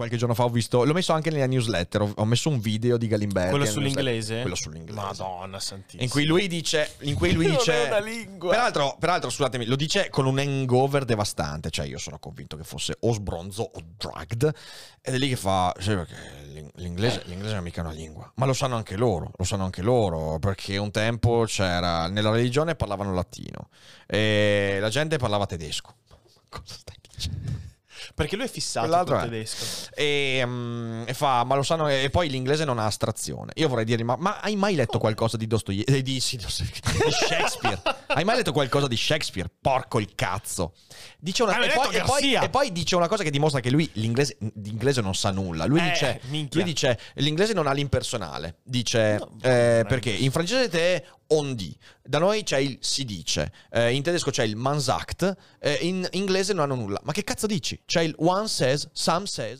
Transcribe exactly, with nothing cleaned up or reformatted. qualche giorno fa ho visto, l'ho messo anche nella newsletter, ho, ho messo un video di Galimberti. Quello sull'inglese? Quello sull'inglese. Madonna santissima. In cui lui dice, in cui lui dice una lingua. Peraltro, peraltro, scusatemi, lo dice con un hangover devastante, cioè io sono convinto che fosse o sbronzo o drugged, ed è lì che fa, sai perché l'inglese, l'inglese non è mica una lingua, ma lo sanno anche loro, lo sanno anche loro, perché un tempo c'era, nella religione parlavano latino e la gente parlava tedesco. Cosa stai dicendo? Perché lui è fissato con il tedesco e, um, e fa, ma lo sanno, e poi l'inglese non ha astrazione. Io vorrei dirgli, ma, ma hai mai letto qualcosa di Dostoyevsky, eh, di, sì, di Shakespeare? Hai mai letto qualcosa di Shakespeare? Porco il cazzo. Dice una, e, poi, e, poi, e poi dice una cosa che dimostra che lui l'inglese, l'inglese non sa nulla. Lui, eh, dice, lui dice, l'inglese non ha l'impersonale. Dice, no, eh, perché in francese te on dit, da noi c'è il si dice, eh, in tedesco c'è il man sagt, eh, in inglese non hanno nulla. Ma che cazzo dici? C'è il one says, some says.